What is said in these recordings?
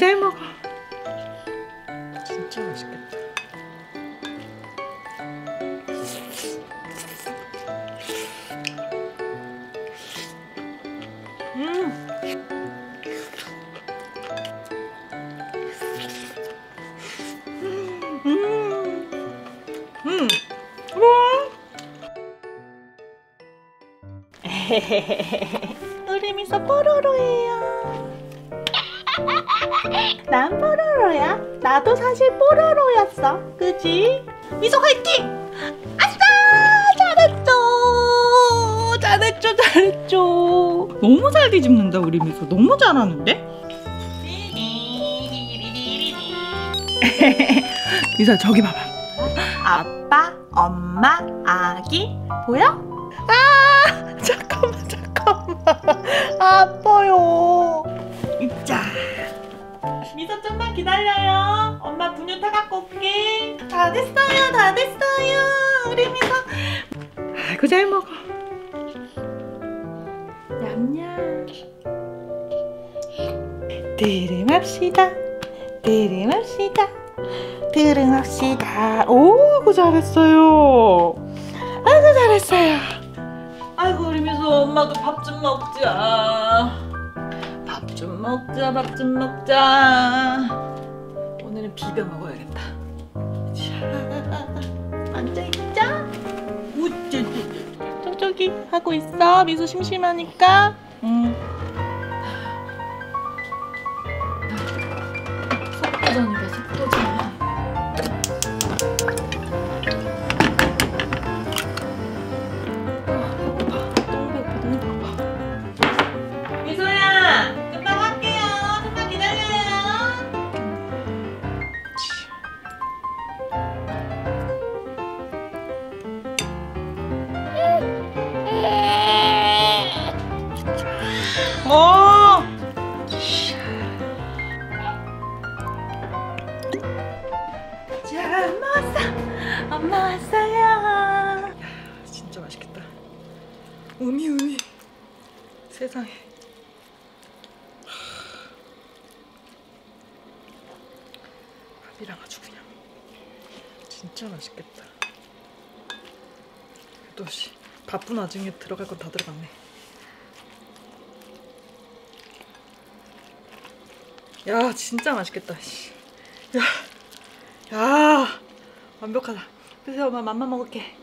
잘 먹어. 진짜 맛있겠다. 우리 미소 뽀로로예요. 난 뽀로로야. 나도 사실 뽀로로였어. 그지? 미소 화이팅! 아싸! 잘했죠! 잘했죠, 잘했죠. 너무 잘 뒤집는다, 우리 미소. 너무 잘하는데? 미소, 저기 봐봐. 아빠, 엄마, 아기. 보여? 아! 잠깐만, 잠깐만. 아파요. 자, 미소 좀만 기다려요. 엄마 분유 타갖고 올게. 다 됐어요, 다 됐어요. 우리 미소. 아이고, 잘 먹어. 냠냠. 들음합시다. 들음합시다. 들음합시다. 오이고, 잘했어요. 아이고, 잘했어요. 아이고, 우리 미소, 엄마도 밥 좀 먹자. 밥 좀 먹자, 밥 좀 먹자. 오늘은 비벼 먹어야겠다. 자, 앉아있자. 쪽쪽이 하고 있어. 미소 심심하니까. 속도전이다, 속도전. 자, 엄마 왔어! 엄마 왔어요! 야, 진짜 맛있겠다. 우미우미. 세상에. 밥이랑 아주 그냥. 진짜 맛있겠다. 8시. 바쁜 와중에 들어갈 건 다 들어갔네. 야, 진짜 맛있겠다. 야, 완벽하다. 그래서 엄마 맘만 먹을게.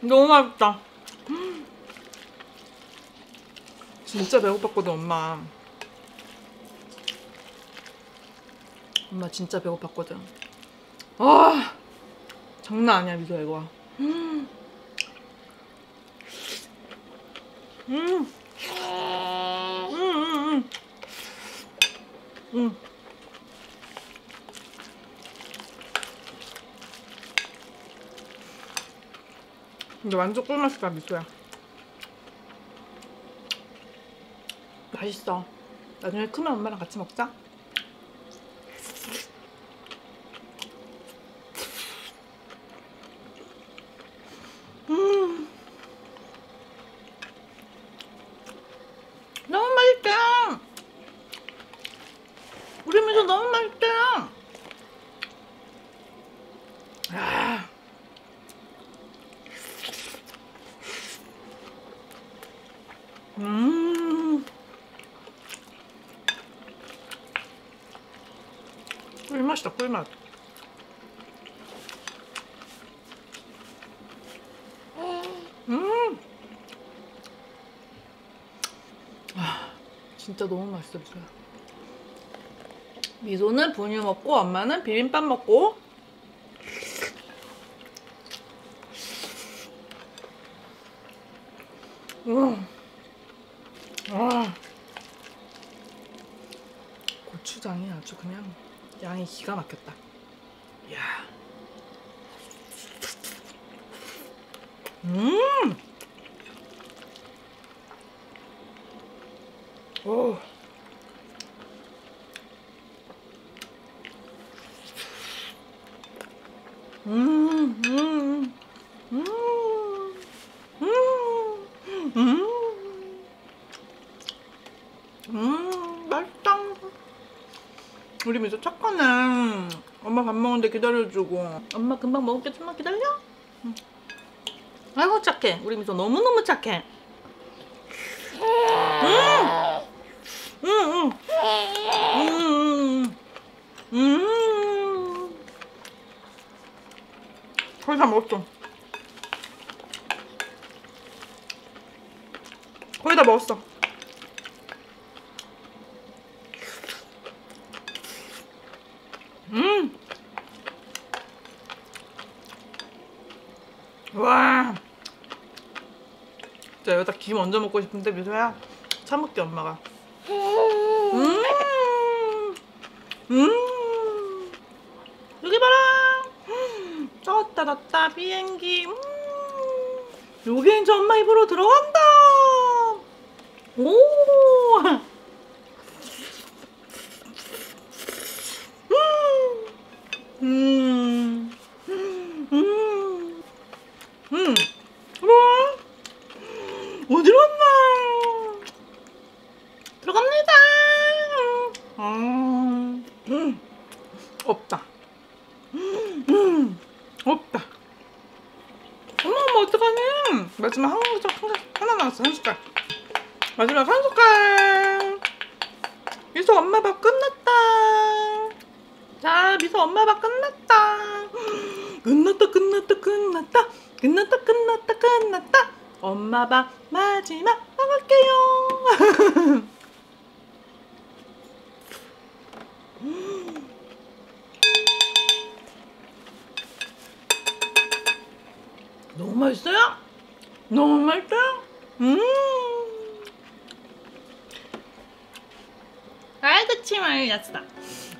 너무 맛있다. 진짜 배고팠거든, 엄마. 엄마 진짜 배고팠거든. 아, 장난 아니야, 미소야, 이거. 근데 완전 꿀맛이다, 미소야. 맛있어. 나중에 크면 엄마랑 같이 먹자. 우리 미소 너무 맛있다. 아. 꿀맛이다, 꿀맛. 아, 진짜 너무 맛있어, 미소야. 미소는 분유 먹고, 엄마는 비빔밥 먹고. 와. 고추장이 아주 그냥 양이 기가 막혔다. 이야. 오. 둘이면서 착하네. 엄마 밥 먹는데 기다려주고. 엄마 금방 먹을게, 좀만 기다려? 응. 아이고 착해. 우리 미소 너무너무 착해. 거의 다 먹었어. 거의 다 먹었어. 와. 진짜 여기다 김 얹어 먹고 싶은데 미소야 참을게 엄마가. 여기 봐라. 떴다 떴다 비행기. 요게 이제 엄마 입으로 들어간다. 오. 어디로 왔나? 들어갑니다. 없다. 없다. 어머 엄마 어떡하니? 마지막 하나 남았어. 한 숟갈. 마지막 한 숟갈. 미소 엄마 밥 끝났다. 자 미소 엄마 밥 끝났다. 끝났다. 엄마 밥 마지막 먹을게요. 너무 맛있어요? 너무 맛있어요? 아이고 침흘렸어.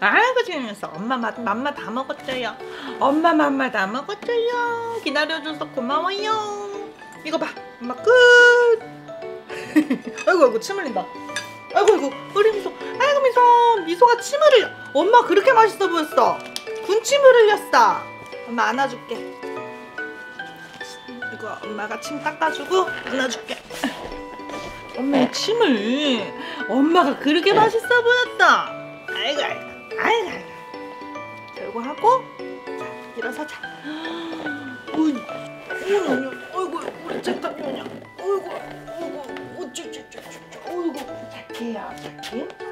아이고 침흘렸어. 엄마 맘마 다 먹었어요. 엄마 맘마 다 먹었어요. 기다려줘서 고마워요. 이거 봐. 엄마 끝. 아이고 아이고 침 흘린다. 아이고 아이고 우리 미소. 아이고 미소. 미소가 침을 흘려. 엄마 그렇게 맛있어 보였어. 군침을 흘렸어. 엄마 안아줄게. 이거 엄마가 침 닦아주고 안아줄게. 엄마의 침을. 엄마가 그렇게 맛있어 보였다. 아이고 아이고 아이고 아이고. 이거 하고 자 일어서자. 어이 어이구 우리 잠깐만요. 어이구 어이구 어쭈쭈쭈쭈 어이구 착해요 착해.